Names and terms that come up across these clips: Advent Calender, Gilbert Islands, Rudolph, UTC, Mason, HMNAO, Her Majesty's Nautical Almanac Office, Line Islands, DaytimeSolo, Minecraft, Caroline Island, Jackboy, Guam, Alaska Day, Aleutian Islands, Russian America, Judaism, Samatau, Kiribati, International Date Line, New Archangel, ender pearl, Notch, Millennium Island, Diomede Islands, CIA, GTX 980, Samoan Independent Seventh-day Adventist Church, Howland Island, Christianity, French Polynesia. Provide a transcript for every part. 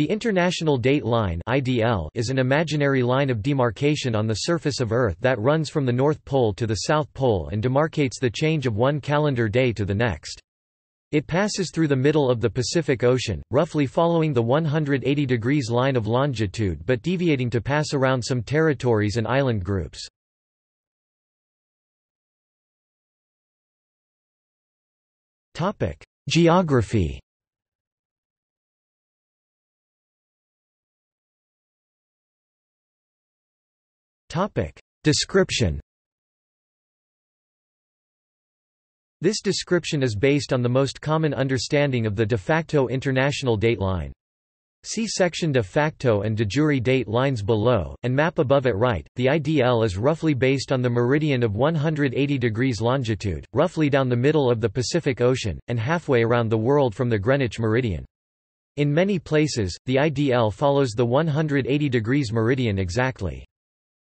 The International Date Line is an imaginary line of demarcation on the surface of Earth that runs from the North Pole to the South Pole and demarcates the change of one calendar day to the next. It passes through the middle of the Pacific Ocean, roughly following the 180 degrees line of longitude but deviating to pass around some territories and island groups. Geography. Description. This description is based on the most common understanding of the de facto international date line. See section de facto and de jure date lines below, and map above at right. The IDL is roughly based on the meridian of 180 degrees longitude, roughly down the middle of the Pacific Ocean, and halfway around the world from the Greenwich meridian. In many places, the IDL follows the 180 degrees meridian exactly.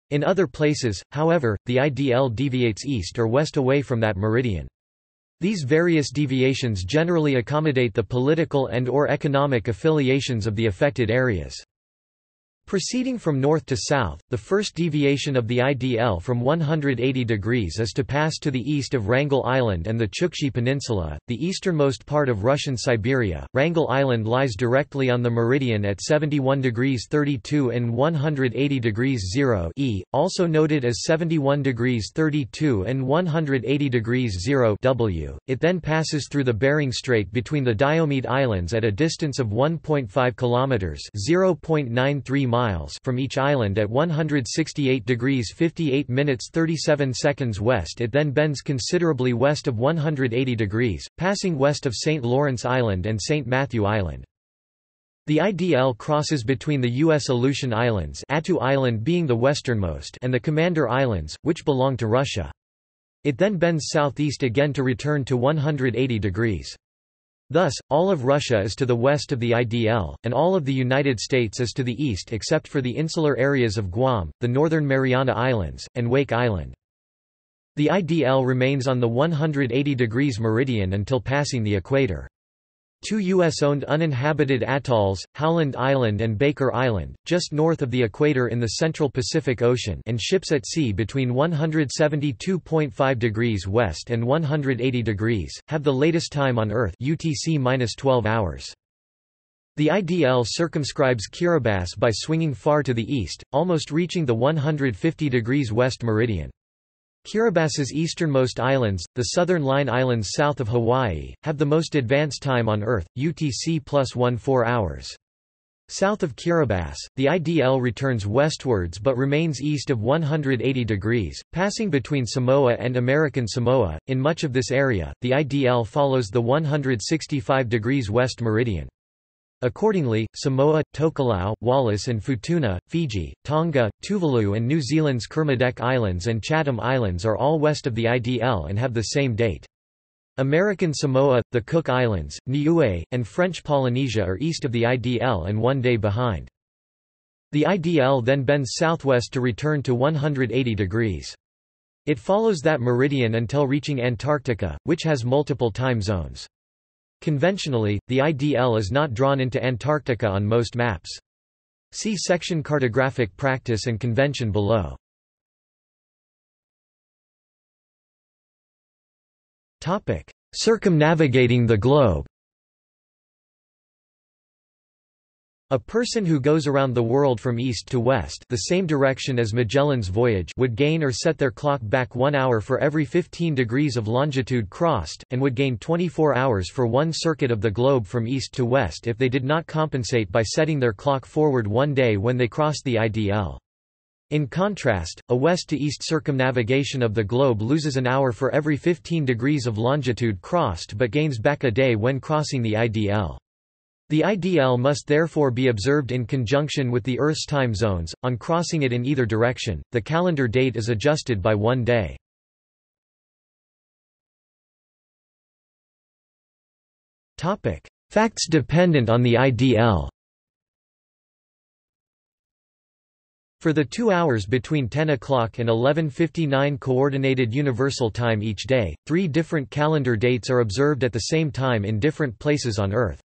In other places, however, the IDL deviates east or west away from that meridian. These various deviations generally accommodate the political and/or economic affiliations of the affected areas. Proceeding from north to south, the first deviation of the IDL from 180 degrees is to pass to the east of Wrangell Island and the Chukchi Peninsula, the easternmost part of Russian Siberia. Wrangell Island lies directly on the meridian at 71°32' and 180°0'E, also noted as 71°32' and 180°0'W. It then passes through the Bering Strait between the Diomede Islands at a distance of 1.5 kilometers (0.93 miles) from each island at 168°58'37" west. It then bends considerably west of 180 degrees, passing west of St. Lawrence Island and St. Matthew Island. The IDL crosses between the U.S. Aleutian Islands, Attu Island being the westernmost, and the Commander Islands, which belong to Russia. It then bends southeast again to return to 180 degrees. Thus, all of Russia is to the west of the IDL, and all of the United States is to the east except for the insular areas of Guam, the northern Mariana Islands, and Wake Island. The IDL remains on the 180 degrees meridian until passing the equator. Two U.S.-owned uninhabited atolls, Howland Island and Baker Island, just north of the equator in the central Pacific Ocean, and ships at sea between 172.5 degrees west and 180 degrees, have the latest time on Earth (UTC-12 hours). The IDL circumscribes Kiribati by swinging far to the east, almost reaching the 150 degrees west meridian. Kiribati's easternmost islands, the Southern Line Islands south of Hawaii, have the most advanced time on Earth, UTC+14 hours. South of Kiribati, the IDL returns westwards but remains east of 180 degrees, passing between Samoa and American Samoa. In much of this area, the IDL follows the 165 degrees west meridian. Accordingly, Samoa, Tokelau, Wallis and Futuna, Fiji, Tonga, Tuvalu and New Zealand's Kermadec Islands and Chatham Islands are all west of the IDL and have the same date. American Samoa, the Cook Islands, Niue, and French Polynesia are east of the IDL and one day behind. The IDL then bends southwest to return to 180 degrees. It follows that meridian until reaching Antarctica, which has multiple time zones. Conventionally, the IDL is not drawn into Antarctica on most maps. See section Cartographic Practice and Convention below. Circumnavigating the globe. A person who goes around the world from east to west, the same direction as Magellan's voyage, would gain or set their clock back 1 hour for every 15 degrees of longitude crossed, and would gain 24 hours for one circuit of the globe from east to west if they did not compensate by setting their clock forward 1 day when they crossed the IDL. In contrast, a west-to-east circumnavigation of the globe loses an hour for every 15 degrees of longitude crossed but gains back a day when crossing the IDL. The IDL must therefore be observed in conjunction with the Earth's time zones. On crossing it in either direction, the calendar date is adjusted by 1 day. Topic: Facts dependent on the IDL. For the 2 hours between 10 o'clock and 11:59 Coordinated Universal Time each day, 3 different calendar dates are observed at the same time in different places on Earth.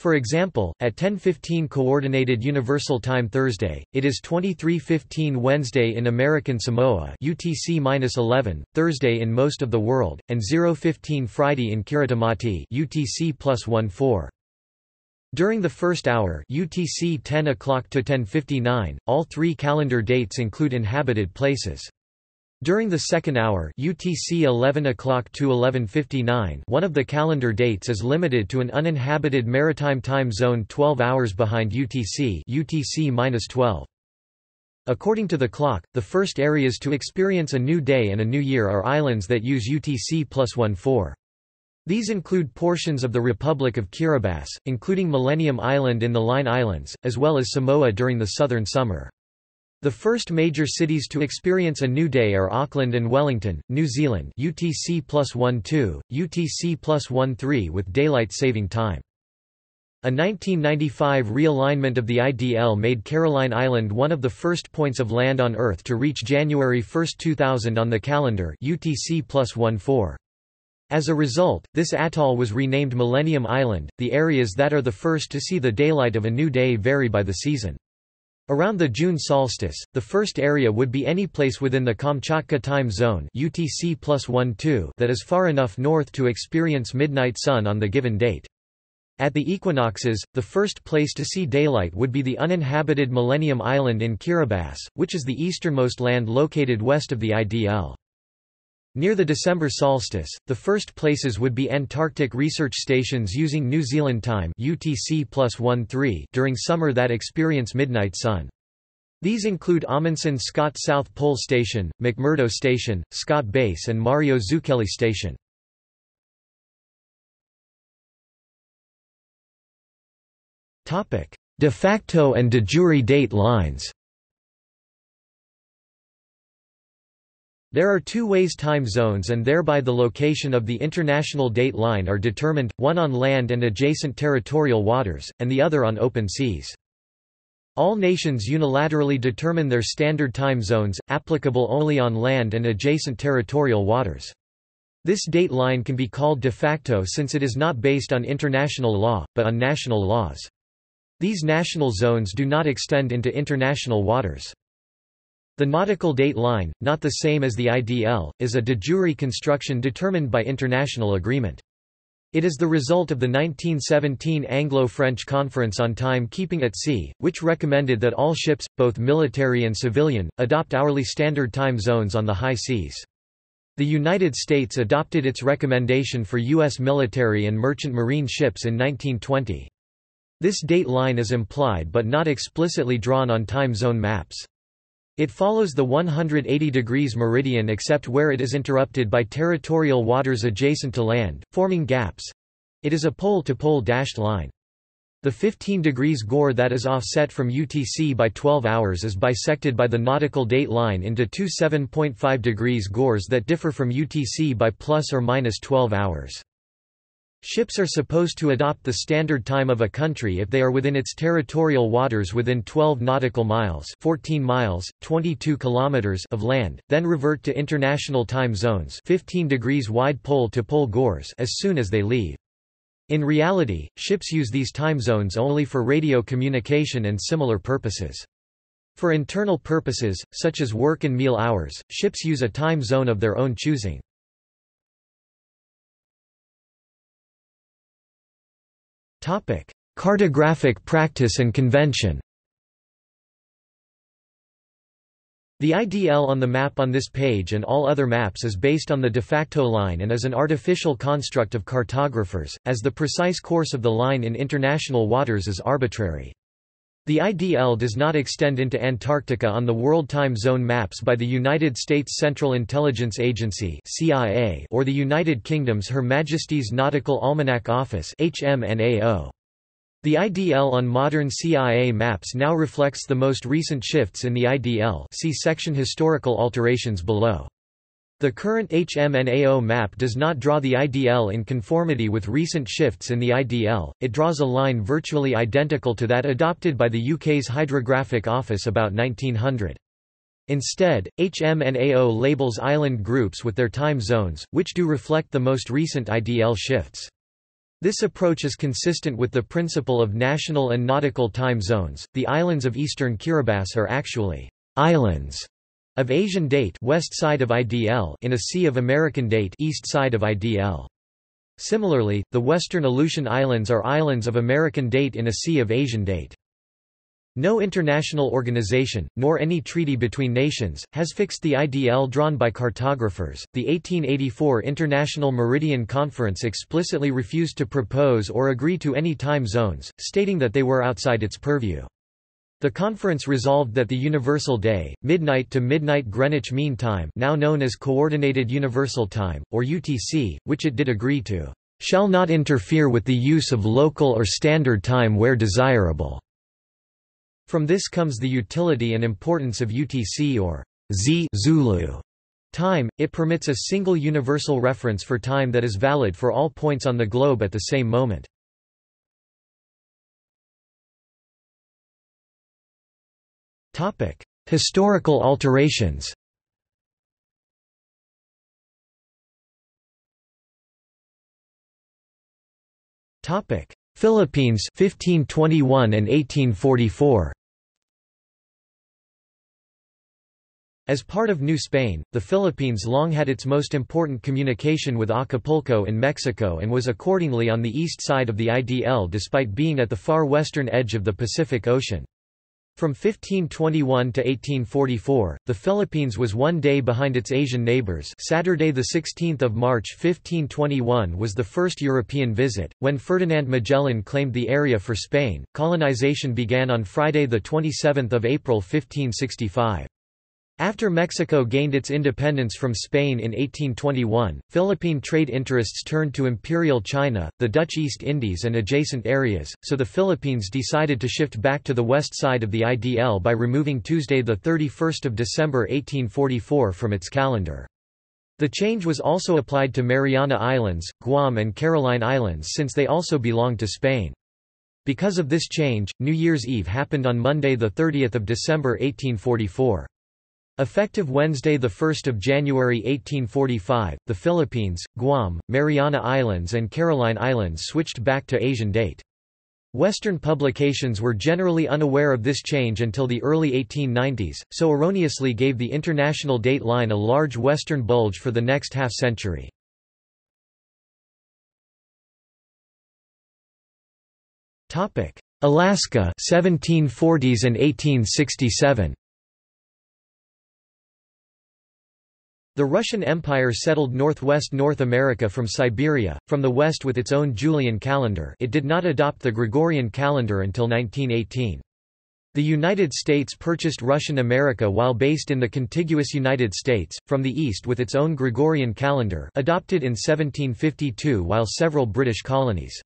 For example, at 10:15 Coordinated Universal Time Thursday, it is 23:15 Wednesday in American Samoa (UTC-11), Thursday in most of the world, and 0:15 Friday in Kiribati (UTC+14). During the first hour (UTC 10 o'clock to 10:59), all three calendar dates include inhabited places. During the second hour (UTC 11 o'clock to 11:59), one of the calendar dates is limited to an uninhabited maritime time zone 12 hours behind UTC (UTC-12). According to the clock, the first areas to experience a new day and a new year are islands that use UTC+14. These include portions of the Republic of Kiribati, including Millennium Island in the Line Islands, as well as Samoa during the southern summer. The first major cities to experience a new day are Auckland and Wellington, New Zealand (UTC+12), UTC+13 with daylight saving time. A 1995 realignment of the IDL made Caroline Island one of the first points of land on Earth to reach January 1, 2000 on the calendar (UTC+14). As a result, this atoll was renamed Millennium Island. The areas that are the first to see the daylight of a new day vary by the season. Around the June solstice, the first area would be any place within the Kamchatka time zone (UTC+12) that is far enough north to experience midnight sun on the given date. At the equinoxes, the first place to see daylight would be the uninhabited Millennium Island in Kiribati, which is the easternmost land located west of the IDL. Near the December solstice, the first places would be Antarctic research stations using New Zealand time (UTC+13) during summer that experience midnight sun. These include Amundsen Scott South Pole Station, McMurdo Station, Scott Base and Mario Zucchelli Station. De facto and de jure date lines. There are two ways time zones and thereby the location of the international date line are determined, one on land and adjacent territorial waters, and the other on open seas. All nations unilaterally determine their standard time zones, applicable only on land and adjacent territorial waters. This date line can be called de facto since it is not based on international law, but on national laws. These national zones do not extend into international waters. The nautical date line, not the same as the IDL, is a de jure construction determined by international agreement. It is the result of the 1917 Anglo-French Conference on Time-Keeping at Sea, which recommended that all ships, both military and civilian, adopt hourly standard time zones on the high seas. The United States adopted its recommendation for U.S. military and merchant marine ships in 1920. This date line is implied but not explicitly drawn on time zone maps. It follows the 180 degrees meridian except where it is interrupted by territorial waters adjacent to land, forming gaps. It is a pole-to-pole dashed line. The 15 degrees gore that is offset from UTC by 12 hours is bisected by the nautical date line into two 7.5 degrees gores that differ from UTC by plus or minus 12 hours. Ships are supposed to adopt the standard time of a country if they are within its territorial waters within 12 nautical miles (14 miles, 22 kilometers) of land, then revert to international time zones (15 degrees wide pole-to-pole gores) as soon as they leave. In reality, ships use these time zones only for radio communication and similar purposes. For internal purposes, such as work and meal hours, ships use a time zone of their own choosing. Cartographic practice and convention. The IDL on the map on this page and all other maps is based on the de facto line and is an artificial construct of cartographers, as the precise course of the line in international waters is arbitrary. The IDL does not extend into Antarctica on the World Time Zone maps by the United States Central Intelligence Agency (CIA) or the United Kingdom's Her Majesty's Nautical Almanac Office (HMNAO). The IDL on modern CIA maps now reflects the most recent shifts in the IDL. See section Historical alterations below. The current HMNAO map does not draw the IDL in conformity with recent shifts in the IDL, it draws a line virtually identical to that adopted by the UK's Hydrographic Office about 1900. Instead, HMNAO labels island groups with their time zones, which do reflect the most recent IDL shifts. This approach is consistent with the principle of national and nautical time zones. The islands of eastern Kiribati are actually islands of Asian date, west side of IDL, in a sea of American date, east side of IDL. Similarly, the western Aleutian Islands are islands of American date in a sea of Asian date. No international organization, nor any treaty between nations, has fixed the IDL drawn by cartographers. The 1884 International Meridian Conference explicitly refused to propose or agree to any time zones, stating that they were outside its purview. The conference resolved that the Universal Day, midnight to midnight Greenwich Mean Time, now known as Coordinated Universal Time, or UTC, which it did agree to, shall not interfere with the use of local or standard time where desirable. From this comes the utility and importance of UTC or Z Zulu time. It permits a single universal reference for time that is valid for all points on the globe at the same moment. Topic: Historical alterations. Topic: Philippines 1521 and 1844. As part of New Spain, the Philippines long had its most important communication with Acapulco in Mexico and was accordingly on the east side of the IDL despite being at the far western edge of the Pacific Ocean. From 1521 to 1844, the Philippines was one day behind its Asian neighbors. Saturday, 16 March 1521 was the first European visit, when Ferdinand Magellan claimed the area for Spain. Colonization began on Friday, 27 April 1565. After Mexico gained its independence from Spain in 1821, Philippine trade interests turned to Imperial China, the Dutch East Indies and adjacent areas, so the Philippines decided to shift back to the west side of the IDL by removing Tuesday, 31 December 1844 from its calendar. The change was also applied to Mariana Islands, Guam and Line Islands since they also belonged to Spain. Because of this change, New Year's Eve happened on Monday, 30 December 1844. Effective Wednesday, 1 January 1845, the Philippines, Guam, Mariana Islands and Line Islands switched back to Asian date. Western publications were generally unaware of this change until the early 1890s, so erroneously gave the international date line a large Western bulge for the next half-century. Alaska 1740s and 1867. The Russian Empire settled northwest North America from Siberia, from the west with its own Julian calendar. It did not adopt the Gregorian calendar until 1918. The United States purchased Russian America while based in the contiguous United States, from the east with its own Gregorian calendar adopted in 1752 while several British colonies.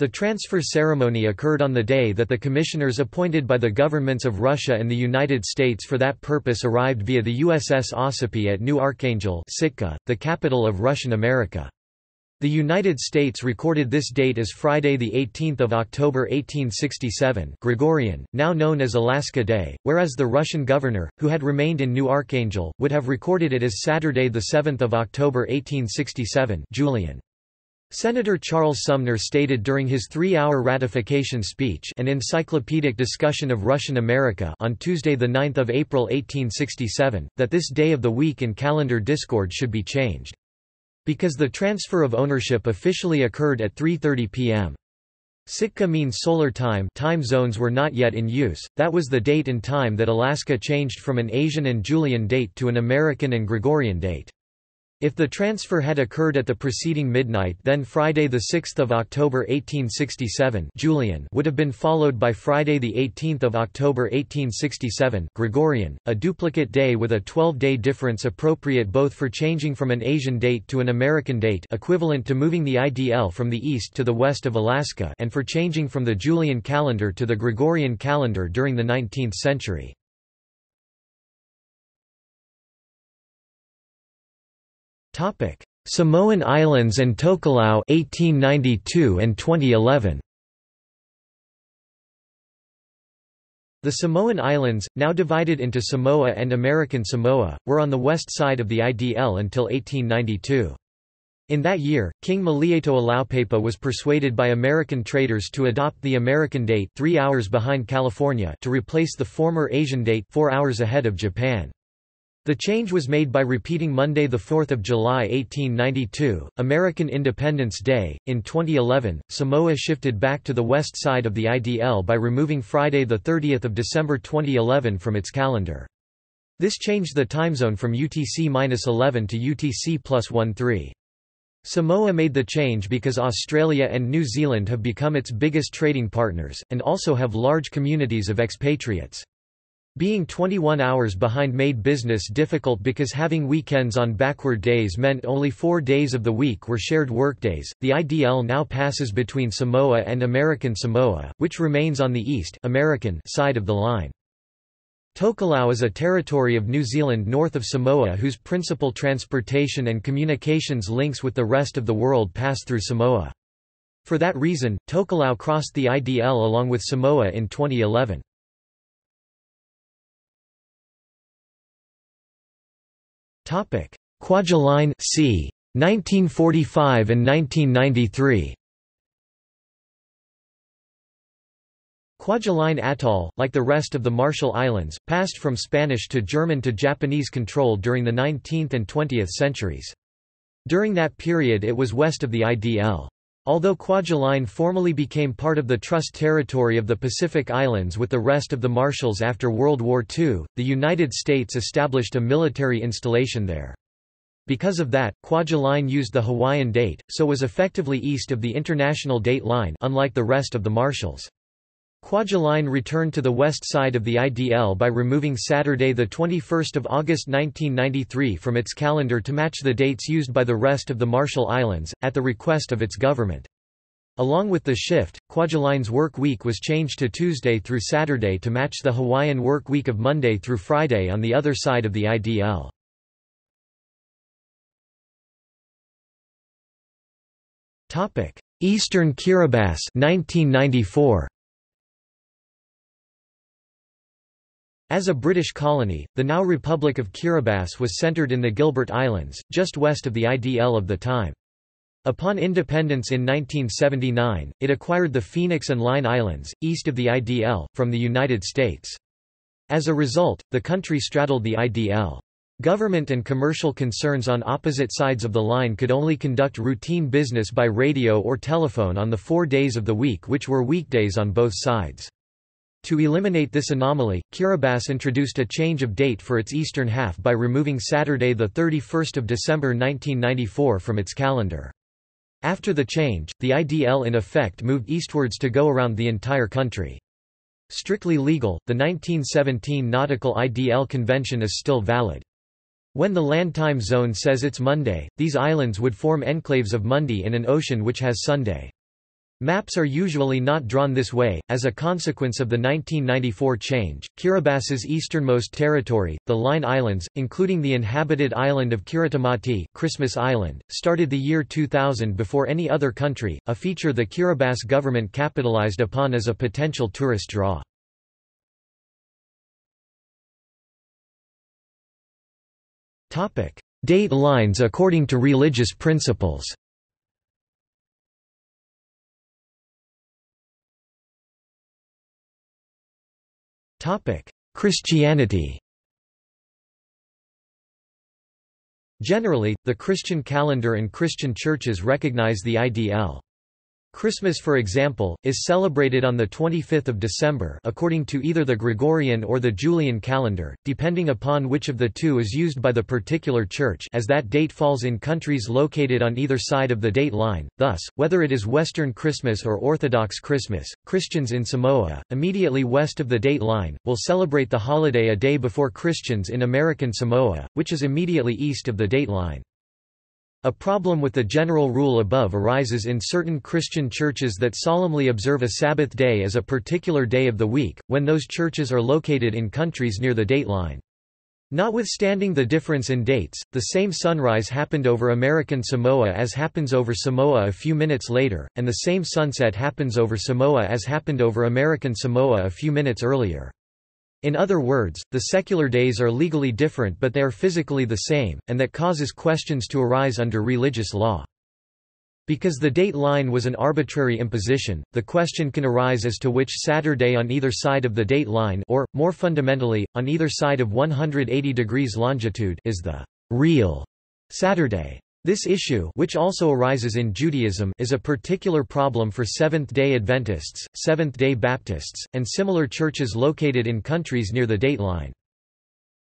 The transfer ceremony occurred on the day that the commissioners appointed by the governments of Russia and the United States for that purpose arrived via the USS Ossipee at New Archangel, Sitka, the capital of Russian America. The United States recorded this date as Friday, 18 October 1867 Gregorian, now known as Alaska Day, whereas the Russian governor, who had remained in New Archangel, would have recorded it as Saturday, 7 October 1867 Julian. Senator Charles Sumner stated during his three-hour ratification speech an encyclopedic discussion of Russian America on Tuesday, 9 April 1867, that this day of the week in calendar discord should be changed. Because the transfer of ownership officially occurred at 3:30 p.m. Sitka means solar time. Time zones were not yet in use. That was the date and time that Alaska changed from an Asian and Julian date to an American and Gregorian date. If the transfer had occurred at the preceding midnight, then Friday, 6 October 1867 Julian would have been followed by Friday, 18 October 1867 Gregorian, a duplicate day with a 12-day difference appropriate both for changing from an Asian date to an American date equivalent to moving the IDL from the east to the west of Alaska and for changing from the Julian calendar to the Gregorian calendar during the 19th century. Samoan Islands and Tokelau 1892 and 2011. The Samoan Islands, now divided into Samoa and American Samoa, were on the west side of the IDL until 1892. In that year, King Malietoalaupapa was persuaded by American traders to adopt the American date 3 hours behind California to replace the former Asian date 4 hours ahead of Japan. The change was made by repeating Monday, 4 July 1892, American Independence Day. In 2011, Samoa shifted back to the west side of the IDL by removing Friday, 30 December 2011 from its calendar. This changed the time zone from UTC-11 to UTC+13. Samoa made the change because Australia and New Zealand have become its biggest trading partners, and also have large communities of expatriates. Being 21 hours behind made business difficult because having weekends on backward days meant only 4 days of the week were shared workdays. The IDL now passes between Samoa and American Samoa, which remains on the East American side of the line. Tokelau is a territory of New Zealand north of Samoa whose principal transportation and communications links with the rest of the world pass through Samoa. For that reason, Tokelau crossed the IDL along with Samoa in 2011. Topic: Kwajalein c. 1945 and 1993. Kwajalein Atoll, like the rest of the Marshall Islands, passed from Spanish to German to Japanese control during the 19th and 20th centuries. During that period it was west of the IDL. Although Kwajalein formally became part of the Trust Territory of the Pacific Islands with the rest of the Marshalls after World War II, the United States established a military installation there. Because of that, Kwajalein used the Hawaiian date, so was effectively east of the international date line unlike the rest of the Marshalls. Kwajalein returned to the west side of the IDL by removing Saturday, 21 August 1993 from its calendar to match the dates used by the rest of the Marshall Islands, at the request of its government. Along with the shift, Kwajalein's work week was changed to Tuesday through Saturday to match the Hawaiian work week of Monday through Friday on the other side of the IDL. Eastern Kiribati 1994. As a British colony, the now Republic of Kiribati was centred in the Gilbert Islands, just west of the IDL of the time. Upon independence in 1979, it acquired the Phoenix and Line Islands, east of the IDL, from the United States. As a result, the country straddled the IDL. Government and commercial concerns on opposite sides of the line could only conduct routine business by radio or telephone on the 4 days of the week which were weekdays on both sides. To eliminate this anomaly, Kiribati introduced a change of date for its eastern half by removing Saturday, 31 December 1994 from its calendar. After the change, the IDL in effect moved eastwards to go around the entire country. Strictly legal, the 1917 Nautical IDL Convention is still valid. When the land time zone says it's Monday, these islands would form enclaves of Monday in an ocean which has Sunday. Maps are usually not drawn this way. As a consequence of the 1994 change, Kiribati's easternmost territory, the Line Islands, including the inhabited island of Kiritamati, Christmas Island, started the year 2000 before any other country, a feature the Kiribati government capitalized upon as a potential tourist draw. Date lines according to religious principles. Christianity. Generally, the Christian calendar and Christian churches recognize the IDL. Christmas, for example, is celebrated on 25 December according to either the Gregorian or the Julian calendar, depending upon which of the two is used by the particular church, as that date falls in countries located on either side of the date line. Thus, whether it is Western Christmas or Orthodox Christmas, Christians in Samoa, immediately west of the date line, will celebrate the holiday a day before Christians in American Samoa, which is immediately east of the date line. A problem with the general rule above arises in certain Christian churches that solemnly observe a Sabbath day as a particular day of the week, when those churches are located in countries near the date line. Notwithstanding the difference in dates, the same sunrise happened over American Samoa as happens over Samoa a few minutes later, and the same sunset happens over Samoa as happened over American Samoa a few minutes earlier. In other words, the secular days are legally different but they are physically the same, and that causes questions to arise under religious law. Because the date line was an arbitrary imposition, the question can arise as to which Saturday on either side of the date line or, more fundamentally, on either side of 180 degrees longitude is the real Saturday. This issue, which also arises in Judaism, is a particular problem for Seventh-day Adventists, Seventh-day Baptists, and similar churches located in countries near the dateline.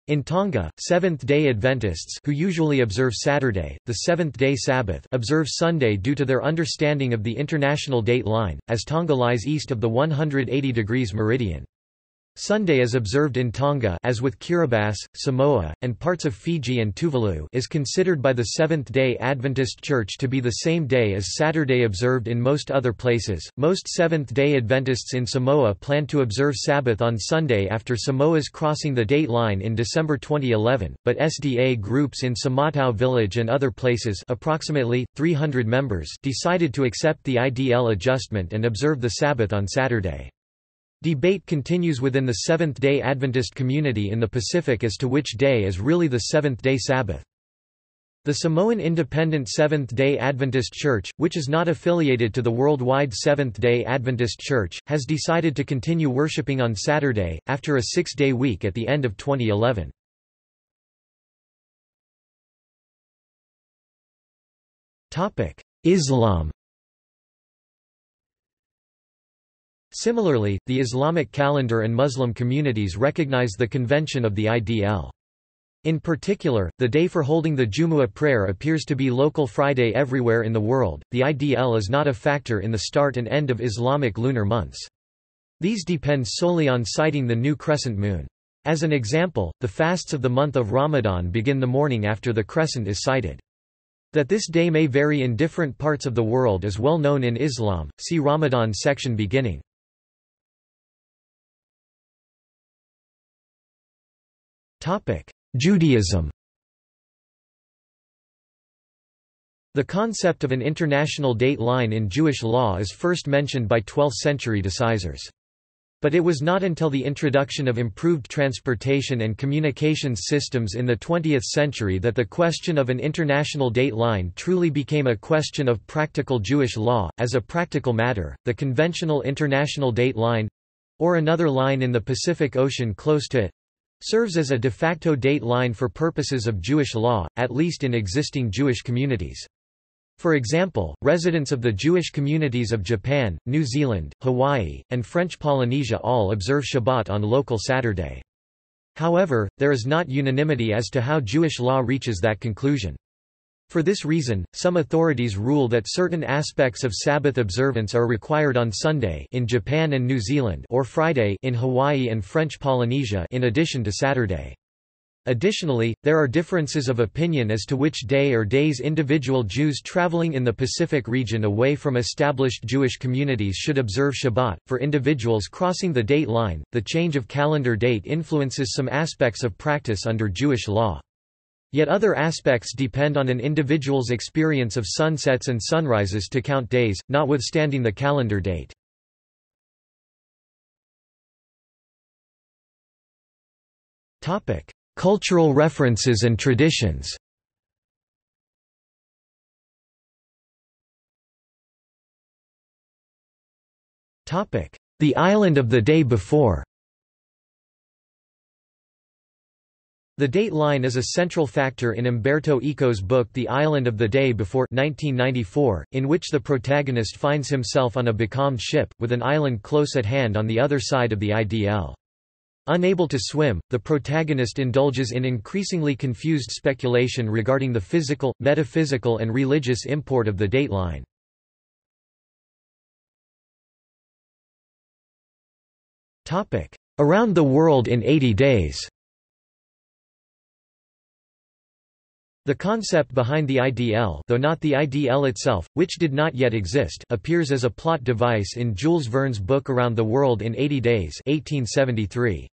In Tonga, Seventh-day Adventists, who usually observe Saturday, the seventh-day Sabbath, observe Sunday due to their understanding of the international date line, as Tonga lies east of the 180 degrees meridian. Sunday is observed in Tonga as with Kiribati, Samoa, and parts of Fiji and Tuvalu is considered by the Seventh-day Adventist Church to be the same day as Saturday observed in most other places. Most Seventh-day Adventists in Samoa plan to observe Sabbath on Sunday after Samoa's crossing the date line in December 2011, but SDA groups in Samatau village and other places, approximately 300 members, decided to accept the IDL adjustment and observe the Sabbath on Saturday. Debate continues within the Seventh-day Adventist community in the Pacific as to which day is really the seventh-day Sabbath. The Samoan Independent Seventh-day Adventist Church, which is not affiliated to the worldwide Seventh-day Adventist Church, has decided to continue worshiping on Saturday, after a six-day week at the end of 2011. Islam. Similarly, the Islamic calendar and Muslim communities recognize the convention of the IDL. In particular, the day for holding the Jumu'ah prayer appears to be local Friday everywhere in the world. The IDL is not a factor in the start and end of Islamic lunar months. These depend solely on sighting the new crescent moon. As an example, the fasts of the month of Ramadan begin the morning after the crescent is sighted. That this day may vary in different parts of the world is well known in Islam. See Ramadan section beginning. Judaism. The concept of an international date line in Jewish law is first mentioned by 12th-century decisors. But it was not until the introduction of improved transportation and communications systems in the 20th century that the question of an international date line truly became a question of practical Jewish law. As a practical matter, the conventional international date line, or another line in the Pacific Ocean close to it, serves as a de facto date line for purposes of Jewish law, at least in existing Jewish communities. For example, residents of the Jewish communities of Japan, New Zealand, Hawaii, and French Polynesia all observe Shabbat on local Saturday. However, there is not unanimity as to how Jewish law reaches that conclusion. For this reason, some authorities rule that certain aspects of Sabbath observance are required on Sunday in Japan and New Zealand or Friday in Hawaii and French Polynesia in addition to Saturday. Additionally, there are differences of opinion as to which day or days individual Jews traveling in the Pacific region away from established Jewish communities should observe Shabbat. For individuals crossing the date line, the change of calendar date influences some aspects of practice under Jewish law. Yet other aspects depend on an individual's experience of sunsets and sunrises to count days, notwithstanding the calendar date. Cultural references and traditions. The island of the day before. The date line is a central factor in Umberto Eco's book The Island of the Day Before 1994, in which the protagonist finds himself on a becalmed ship, with an island close at hand on the other side of the IDL. Unable to swim, the protagonist indulges in increasingly confused speculation regarding the physical, metaphysical and religious import of the date line. Around the world in 80 days. The concept behind the IDL, though not the IDL itself, which did not yet exist, appears as a plot device in Jules Verne's book Around the World in 80 Days (1873).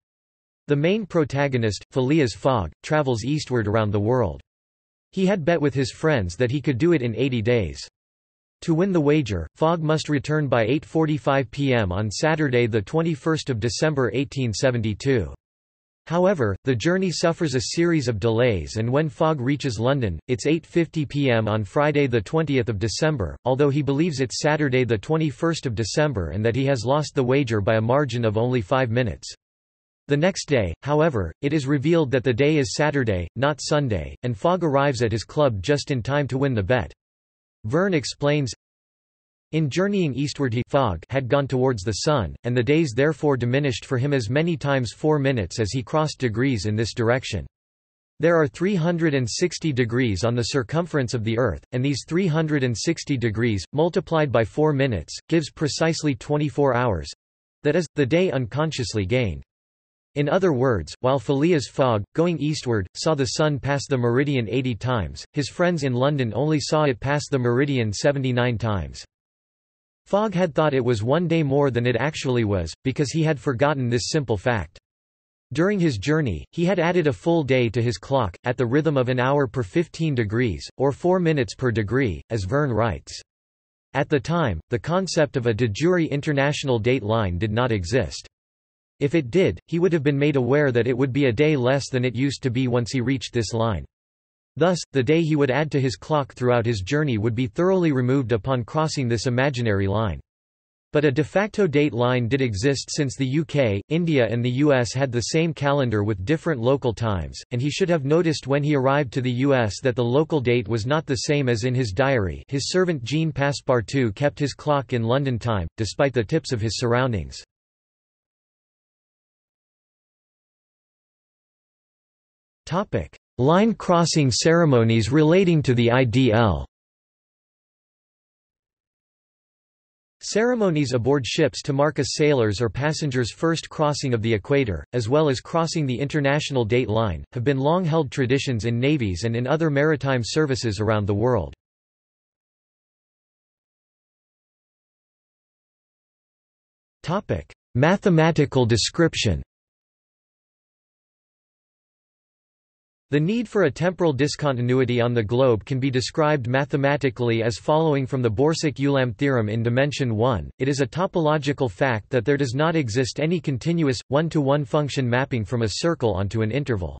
The main protagonist, Phileas Fogg, travels eastward around the world. He had bet with his friends that he could do it in 80 days. To win the wager, Fogg must return by 8:45 p.m. on Saturday, the 21st of December 1872. However, the journey suffers a series of delays, and when Fogg reaches London, it's 8:50 p.m. on Friday 20 December, although he believes it's Saturday 21 December and that he has lost the wager by a margin of only 5 minutes. The next day, however, it is revealed that the day is Saturday, not Sunday, and Fogg arrives at his club just in time to win the bet. Verne explains, "In journeying eastward he Fogg had gone towards the sun, and the days therefore diminished for him as many times 4 minutes as he crossed degrees in this direction. There are 360 degrees on the circumference of the earth, and these 360 degrees, multiplied by 4 minutes, gives precisely 24 hours, that is, the day unconsciously gained. In other words, while Phileas Fogg, going eastward, saw the sun pass the meridian 80 times, his friends in London only saw it pass the meridian 79 times. Fogg had thought it was one day more than it actually was, because he had forgotten this simple fact. During his journey, he had added a full day to his clock, at the rhythm of an hour per 15 degrees, or 4 minutes per degree, as Verne writes. At the time, the concept of a de jure international date line did not exist. If it did, he would have been made aware that it would be a day less than it used to be once he reached this line. Thus, the day he would add to his clock throughout his journey would be thoroughly removed upon crossing this imaginary line." But a de facto date line did exist since the UK, India and the US had the same calendar with different local times, and he should have noticed when he arrived to the US that the local date was not the same as in his diary. His servant Jean Passepartout kept his clock in London time, despite the tips of his surroundings. Line crossing ceremonies relating to the IDL. Ceremonies aboard ships to mark a sailor's or passenger's first crossing of the equator, as well as crossing the international date line, have been long-held traditions in navies and in other maritime services around the world. Mathematical description. The need for a temporal discontinuity on the globe can be described mathematically as following from the Borsuk-Ulam theorem in dimension 1. It is a topological fact that there does not exist any continuous, one-to-one function mapping from a circle onto an interval.